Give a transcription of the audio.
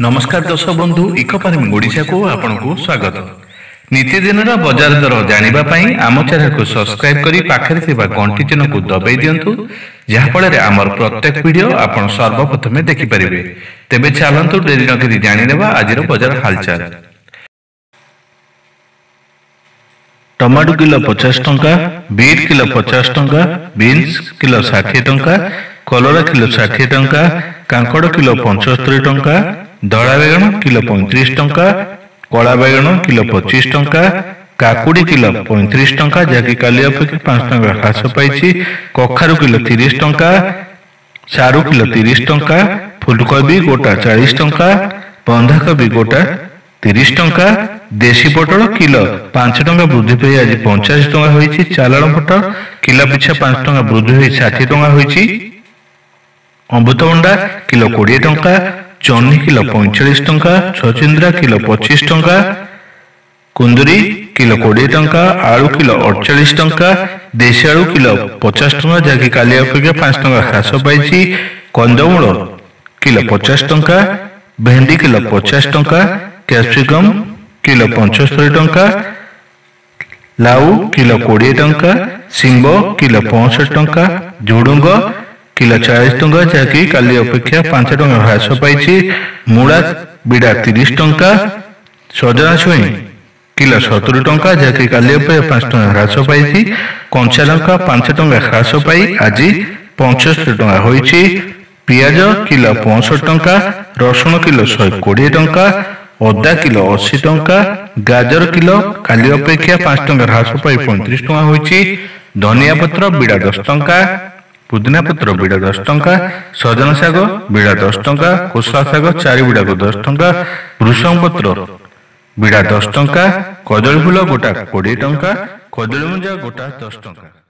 नमस्कार दर्शक बंधु इको फार्मिंग ओडिशा को आपनको स्वागत। नित्यदिन बजार दर जानापी आम चैनल को सब्सक्राइब करी पाखे घंटी चिन्ह को दबाई दिंतु, जहाँफल आमर प्रत्येक वीडियो आप सर्वप्रथमे देखिपारे। तेज चलतु डेरी नगरी जाणीने आज बजार हालचाल। टमाटो किलो 50 टंका, बीट किलो 50 टंका, बीन्स किलो 60 टंका, कलरा किलो 60 टंका, कांकड़ किलो 75 टंका, धड़ा बैगण किलो 35 टंका, कला बैगण किलो 25 टंका, काकुड़ी किलो 35 टंका जहाँकि काली अपेक्षा 5 टंका ह्रास पाई, कखारू किलो 30 टंका, सारू किलो 30 टंका, फुलकोबी गोटा 40 टंका, बंधाकोबी गोटा 30 टंका, देशी पटल किलो 5 टंका वृद्धि पाई आज 50 टंका होइछि। चालाण पटल किलो पिछा 5 टंका वृद्धि हो 60 टंका होइछि। अमृतभंडा किलो 20 टंका, चन्नी किलो 45 टंका, छचिंद्रा किलो 25 टंका, कुंदरी किलो 20 टंका, आलू किलो 48 टंका, देशी आलू किलो 50 टंका जहाँकि काली अपेक्षा 5 टंका ह्रास पाई, कंदमूल किलो 50 टंका, भेंडी किलो 50 टंका, कैप्सिकम किलो 75 टंका, लाऊ किलो 20 टंका, सिंब किलो 65 टंका, झुडुंग किलो 40 टंका जहाँकि काली अपेक्षा 5 टंका ह्रास पाई, मूला बिड़ा 30 टंका, सजना छुई किलो 70 टंका जहाँकि काली अपेक्षा 5 टंका ह्रास पाई, कंचा लंका 5 टंका ह्रास पाई आज 75 टंका होइछि। पियाज किलो 65 टंका, रसुण किलो 120 टंका, अदा किलो 80 टंका, गाजर किलो काली अपेक्षा 5 टंका ह्रास पाई 35 टंका होइछि। धनिया पत्र बिड़ा 10 टंका, पुदीना पत्र बिड़ा 10 टंका, सजना साग बिड़ा 10 टंका, कोसा साग 4 बिड़ा को 10 टंका, भृषंग पत्र बिड़ा 10 टंका, कदली फूल गोटा 20 टंका, कदली मुंजा गोटा 10 टंका।